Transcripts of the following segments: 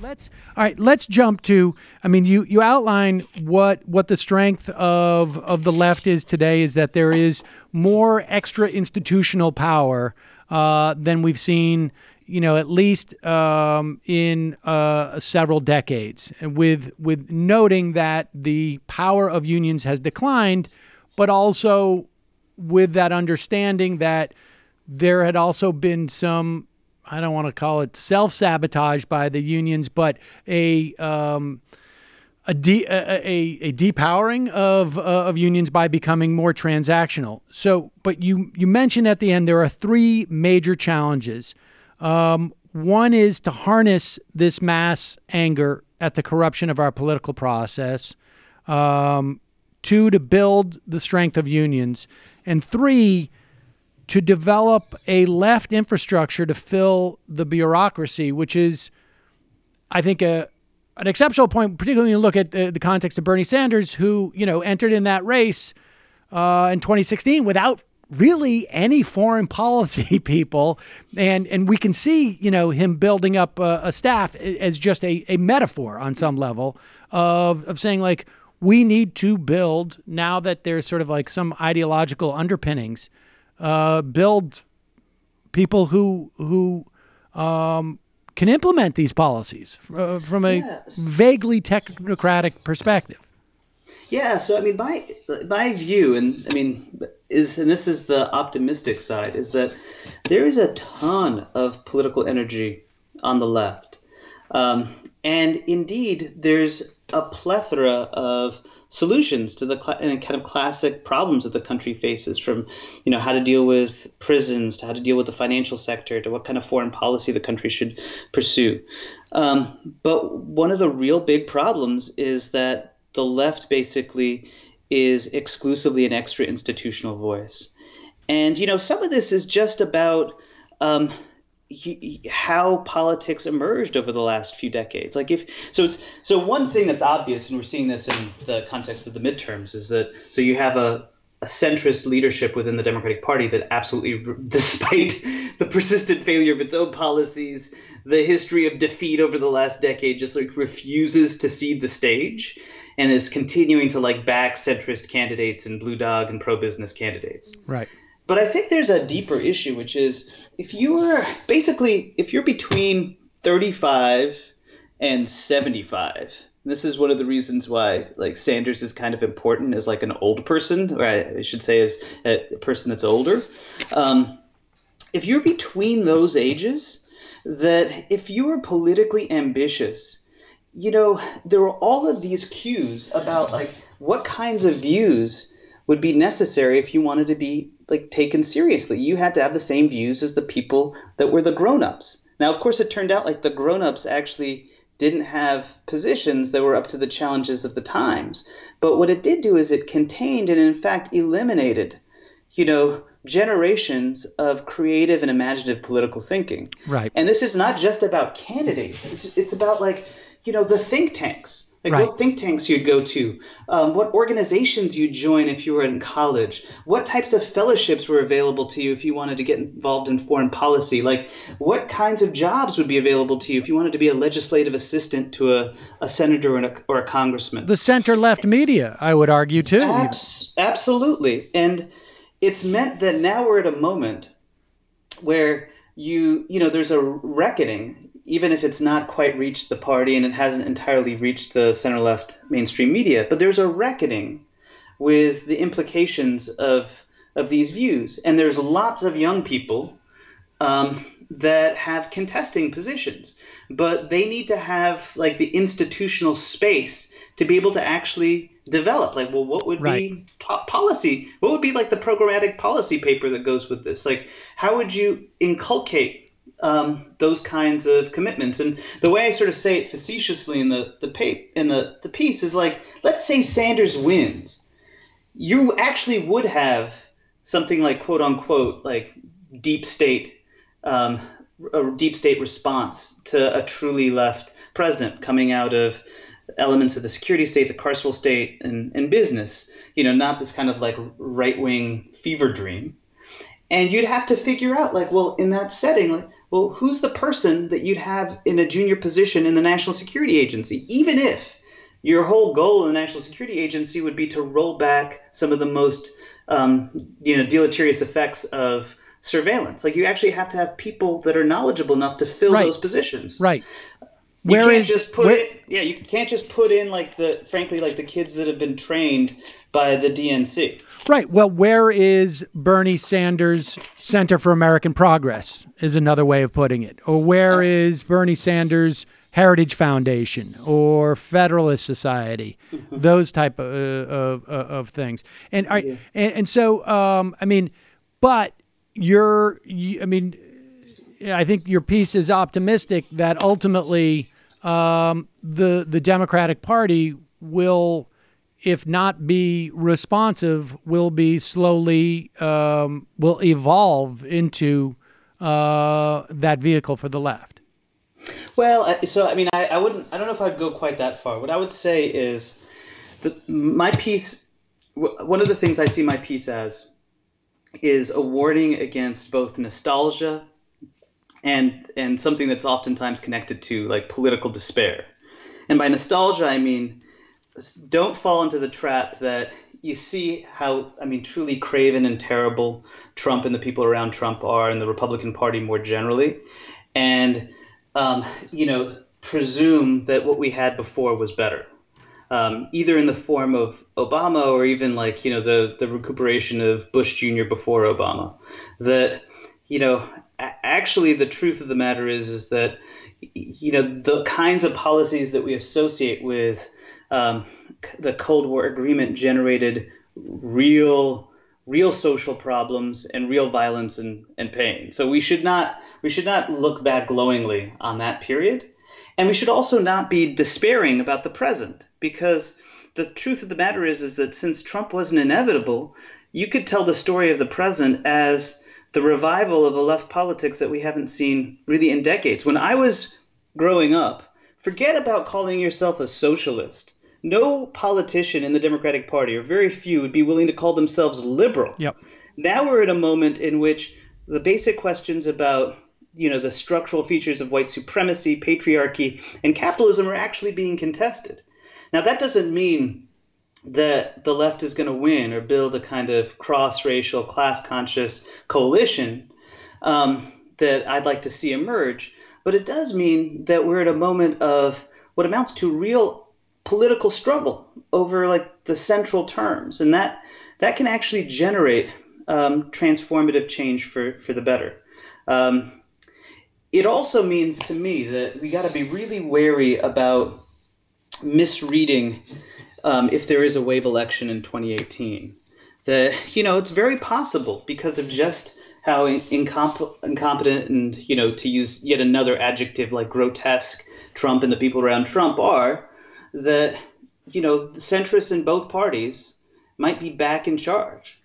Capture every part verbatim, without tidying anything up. Let's all right. Let's jump to. I mean, you you outline what what the strength of of the left is today is that there is more extra institutional power uh, than we've seen, you know, at least um, in uh, several decades. And with with noting that the power of unions has declined, but also with that understanding that there had also been some, I don't want to call it self-sabotage by the unions, but a um, a, de a, a a depowering of uh, of unions by becoming more transactional. So, but you you mentioned at the end there are three major challenges. Um, one is to harness this mass anger at the corruption of our political process. Um, two, to build the strength of unions, and three, to develop a left infrastructure to fill the bureaucracy, which is, I think, a, an exceptional point, particularly when you look at the, the context of Bernie Sanders, who, you know, entered in that race uh, in twenty sixteen without really any foreign policy people. And, and we can see, you know, him building up a, a staff as just a, a metaphor on some level of, of saying, like, we need to build, now that there's sort of like some ideological underpinnings, Uh, build people who who um, can implement these policies uh, from a yes. vaguely technocratic perspective. Yeah, so I mean, my my view, and I mean, is and this is the optimistic side, is that there is a ton of political energy on the left, um, and indeed, there's a plethora of solutions to the kind of classic problems that the country faces, from, you know, how to deal with prisons, to how to deal with the financial sector, to what kind of foreign policy the country should pursue. Um, but one of the real big problems is that the left basically is exclusively an extra institutional voice. And, you know, some of this is just about um, how politics emerged over the last few decades. Like if so, it's so one thing that's obvious, and we're seeing this in the context of the midterms, is that so you have a, a centrist leadership within the Democratic Party that absolutely, despite the persistent failure of its own policies, the history of defeat over the last decade, just like refuses to cede the stage, and is continuing to like back centrist candidates and blue dog and pro-business candidates. Right. But I think there's a deeper issue, which is if you are basically if you're between thirty-five and seventy-five, and this is one of the reasons why like Sanders is kind of important as like an old person, or I should say as a person that's older. Um, if you're between those ages, that if you are politically ambitious, you know, there are all of these cues about like what kinds of views would be necessary if you wanted to be like taken seriously. You had to have the same views as the people that were the grown-ups. Now, of course, it turned out like the grown-ups actually didn't have positions that were up to the challenges of the times. But what it did do is it contained and in fact eliminated, you know, generations of creative and imaginative political thinking. Right. And this is not just about candidates. It's it's about like, you know, the think tanks. Like right. what think tanks you'd go to, um, what organizations you'd join if you were in college, what types of fellowships were available to you if you wanted to get involved in foreign policy, like what kinds of jobs would be available to you if you wanted to be a legislative assistant to a, a senator or a, or a congressman. The center-left media, I would argue, too. Abs absolutely. And it's meant that now we're at a moment where you, you know, there's a reckoning, even if it's not quite reached the party and it hasn't entirely reached the center-left mainstream media, but there's a reckoning with the implications of, of these views. And there's lots of young people um, that have contesting positions, but they need to have like the institutional space to be able to actually develop. Like, well, what would right. be po policy? What would be like the programmatic policy paper that goes with this? Like, how would you inculcate Um, those kinds of commitments? And the way I sort of say it facetiously in the the, pa in the the piece is like, let's say Sanders wins, you actually would have something like quote unquote like deep state, um, a deep state response to a truly left president coming out of elements of the security state, the carceral state, and, and business. You know, not this kind of like right wing fever dream. And you'd have to figure out, like, well, in that setting, like, well, who's the person that you'd have in a junior position in the National Security Agency, even if your whole goal in the National Security Agency would be to roll back some of the most, um, you know, deleterious effects of surveillance. Like, you actually have to have people that are knowledgeable enough to fill right. those positions. Right. You where can't is, just put where, it, yeah, you can't just put in like the, frankly, like the kids that have been trained by the D N C. Right. Well, where is Bernie Sanders' Center for American Progress is another way of putting it. Or where is Bernie Sanders' Heritage Foundation or Federalist Society, those type of, uh, of, of things. And, I, yeah. and, and so, um, I mean, but you're, you, I mean, I think your piece is optimistic that ultimately um, the the Democratic Party will, if not be responsive, will be slowly um, will evolve into uh, that vehicle for the left. Well, so I mean, I, I wouldn't. I don't know if I'd go quite that far. What I would say is that my piece. One of the things I see my piece as is a warning against both nostalgia and and something that's oftentimes connected to like political despair. And by nostalgia, I mean, don't fall into the trap that you see how, I mean, truly craven and terrible Trump and the people around Trump are and the Republican Party more generally. And, um, you know, presume that what we had before was better, um, either in the form of Obama or even like, you know, the, the recuperation of Bush Junior before Obama. That, you know, actually, the truth of the matter is, is that, you know, the kinds of policies that we associate with um, the Cold War agreement generated real, real social problems and real violence and, and pain. So we should not we should not look back glowingly on that period. And we should also not be despairing about the present, because the truth of the matter is, is that since Trump wasn't inevitable, you could tell the story of the present as the revival of a left politics that we haven't seen really in decades. When I was growing up, forget about calling yourself a socialist. No politician in the Democratic Party, or very few, would be willing to call themselves liberal. Yep. Now we're at a moment in which the basic questions about, you know, the structural features of white supremacy, patriarchy, and capitalism are actually being contested. Now, that doesn't mean that the left is going to win or build a kind of cross-racial, class-conscious coalition um, that I'd like to see emerge. But it does mean that we're at a moment of what amounts to real political struggle over like the central terms. And that that can actually generate um, transformative change for, for the better. Um, it also means to me that we got to be really wary about misreading Um, if there is a wave election in twenty eighteen, that, you know, it's very possible because of just how in, incomp incompetent and, you know, to use yet another adjective like grotesque, Trump and the people around Trump are, that, you know, the centrists in both parties might be back in charge.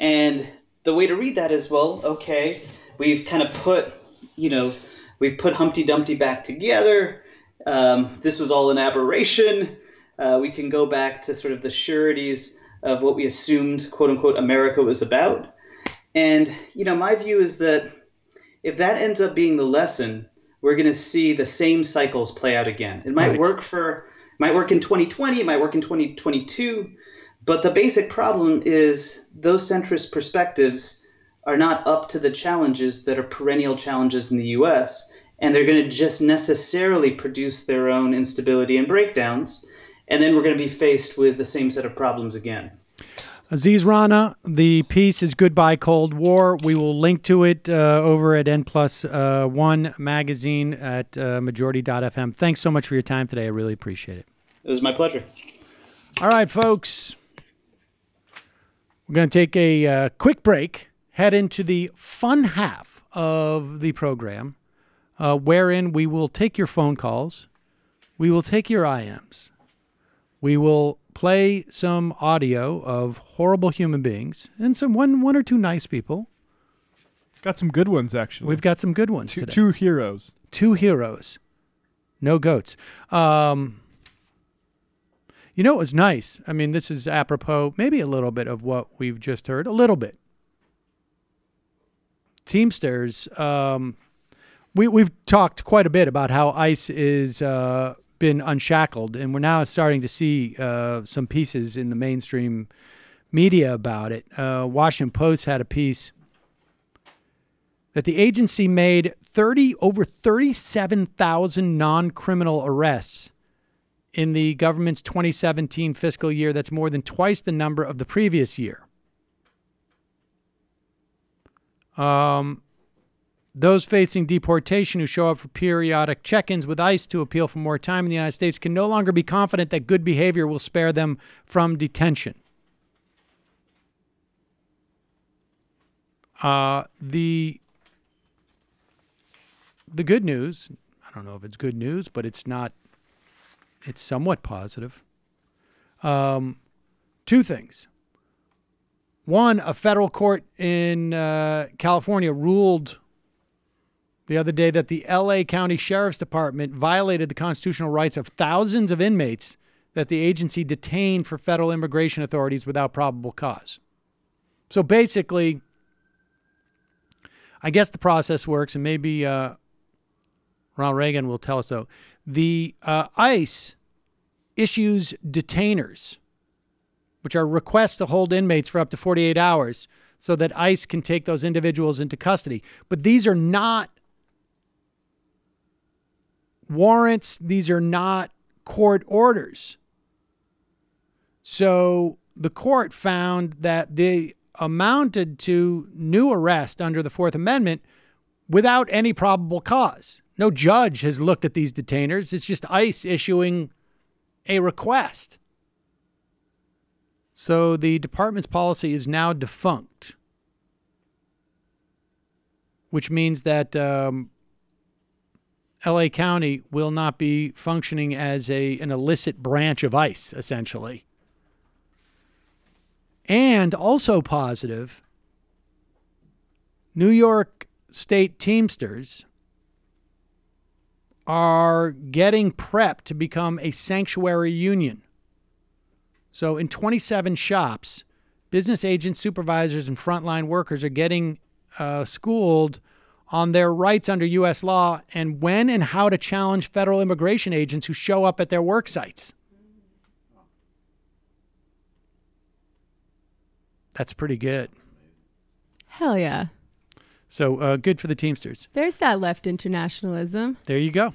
And the way to read that is, well, okay, we've kind of put, you know, we've put Humpty Dumpty back together. Um, this was all an aberration. Uh, we can go back to sort of the sureties of what we assumed, quote unquote, America was about. And, you know, my view is that if that ends up being the lesson, we're going to see the same cycles play out again. It might right. work for might work in twenty twenty, it might work in twenty twenty-two. But the basic problem is those centrist perspectives are not up to the challenges that are perennial challenges in the U S. And they're going to just necessarily produce their own instability and breakdowns. And then we're going to be faced with the same set of problems again. Aziz Rana, the piece is Goodbye Cold War. We will link to it uh, over at N plus one magazine at uh, Majority dot F M. Thanks so much for your time today. I really appreciate it. It was my pleasure. All right, folks. We're going to take a uh, quick break, head into the fun half of the program, uh, wherein we will take your phone calls. We will take your I Ms. We will play some audio of horrible human beings and some one, one or two nice people. Got some good ones, actually. We've got some good ones two, today. Two heroes. Two heroes. No goats. Um, you know, it was nice. I mean, this is apropos, maybe a little bit of what we've just heard. A little bit. Teamsters, um, we, we've talked quite a bit about how ICE is uh, been unshackled, and we're now starting to see uh, some pieces in the mainstream media about it. Uh, Washington Post had a piece that the agency made thirty over thirty-seven thousand non-criminal arrests in the government's twenty seventeen fiscal year. That's more than twice the number of the previous year. Um, those facing deportation who show up for periodic check-ins with ICE to appeal for more time in the United States can no longer be confident that good behavior will spare them from detention. Uh, the... The good news, I don't know if it's good news, but it's not, it's somewhat positive. Um, two things. One, a federal court in uh, California ruled the other day that the L A County Sheriff's Department violated the constitutional rights of thousands of inmates that the agency detained for federal immigration authorities without probable cause. So basically, I guess the process works, and maybe... Uh, Ronald Reagan will tell us, though. The uh, ICE issues detainers, which are requests to hold inmates for up to forty-eight hours so that ICE can take those individuals into custody. But these are not warrants. These are not court orders. So the court found that they amounted to new arrest under the Fourth Amendment without any probable cause. No judge has looked at these detainers. It's just ICE issuing a request. So the department's policy is now defunct, which means that um, L A County will not be functioning as a, an illicit branch of ICE, essentially. And also positive, New York State Teamsters are getting prepped to become a sanctuary union. So in twenty-seven shops, business agents, supervisors, and frontline workers are getting uh, schooled on their rights under U S law and when and how to challenge federal immigration agents who show up at their work sites. That's pretty good. Hell yeah. So uh, good for the Teamsters. There's that left internationalism. There you go.